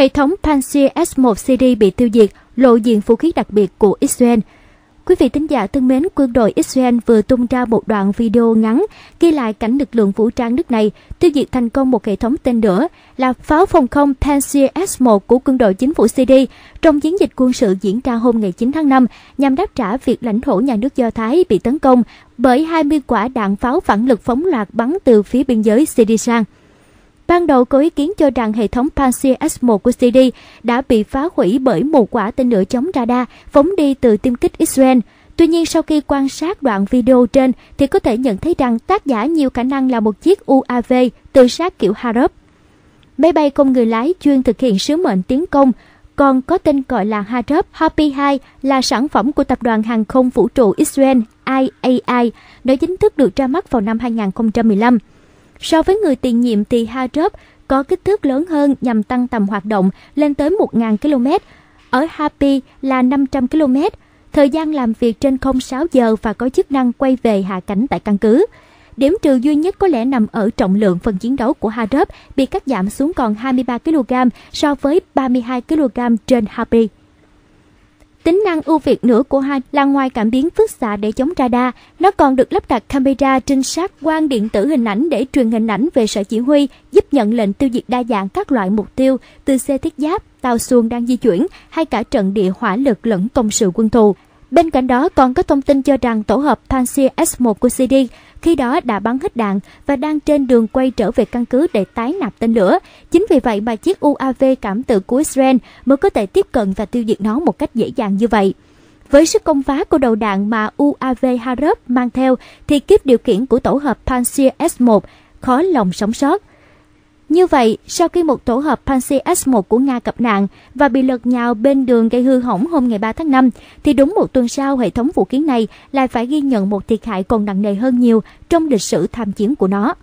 Hệ thống Pantsir-S1 CD bị tiêu diệt, lộ diện vũ khí đặc biệt của Israel. Quý vị thính giả thân mến, quân đội Israel vừa tung ra một đoạn video ngắn ghi lại cảnh lực lượng vũ trang nước này tiêu diệt thành công một hệ thống tên lửa là pháo phòng không Pantsir-S1 của quân đội chính phủ Syria trong chiến dịch quân sự diễn ra hôm ngày 9 tháng 5 nhằm đáp trả việc lãnh thổ nhà nước Do Thái bị tấn công bởi 20 quả đạn pháo phản lực phóng loạt bắn từ phía biên giới Syria sang. Ban đầu có ý kiến cho rằng hệ thống Pantsir-S1 của Syria đã bị phá hủy bởi một quả tên lửa chống radar phóng đi từ tiêm kích Israel. Tuy nhiên, sau khi quan sát đoạn video trên thì có thể nhận thấy rằng tác giả nhiều khả năng là một chiếc UAV tự sát kiểu Harop. Máy bay không người lái chuyên thực hiện sứ mệnh tiến công, còn có tên gọi là Harop Harpy 2 là sản phẩm của Tập đoàn Hàng không Vũ trụ Israel IAI, đã chính thức được ra mắt vào năm 2015. So với người tiền nhiệm thì Harop có kích thước lớn hơn nhằm tăng tầm hoạt động lên tới 1.000 km, ở Harpy là 500 km, thời gian làm việc trên không 6 giờ và có chức năng quay về hạ cánh tại căn cứ. Điểm trừ duy nhất có lẽ nằm ở trọng lượng phần chiến đấu của Harop bị cắt giảm xuống còn 23 kg so với 32 kg trên Harpy. Tính năng ưu việt nữa của Harp là ngoài cảm biến phức xạ để chống radar, nó còn được lắp đặt camera trinh sát quang điện tử hình ảnh để truyền hình ảnh về sở chỉ huy, giúp nhận lệnh tiêu diệt đa dạng các loại mục tiêu từ xe thiết giáp, tàu xuồng đang di chuyển hay cả trận địa hỏa lực lẫn công sự quân thù. Bên cạnh đó còn có thông tin cho rằng tổ hợp Pantsir-S1 của Syria khi đó đã bắn hết đạn và đang trên đường quay trở về căn cứ để tái nạp tên lửa. Chính vì vậy mà chiếc UAV cảm tử của Israel mới có thể tiếp cận và tiêu diệt nó một cách dễ dàng như vậy. Với sức công phá của đầu đạn mà UAV Harop mang theo thì kiếp điều khiển của tổ hợp Pantsir-S1 khó lòng sống sót. Như vậy, sau khi một tổ hợp Pantsir-S1 của Nga gặp nạn và bị lật nhào bên đường gây hư hỏng hôm ngày 3 tháng 5, thì đúng một tuần sau hệ thống vũ khí này lại phải ghi nhận một thiệt hại còn nặng nề hơn nhiều trong lịch sử tham chiến của nó.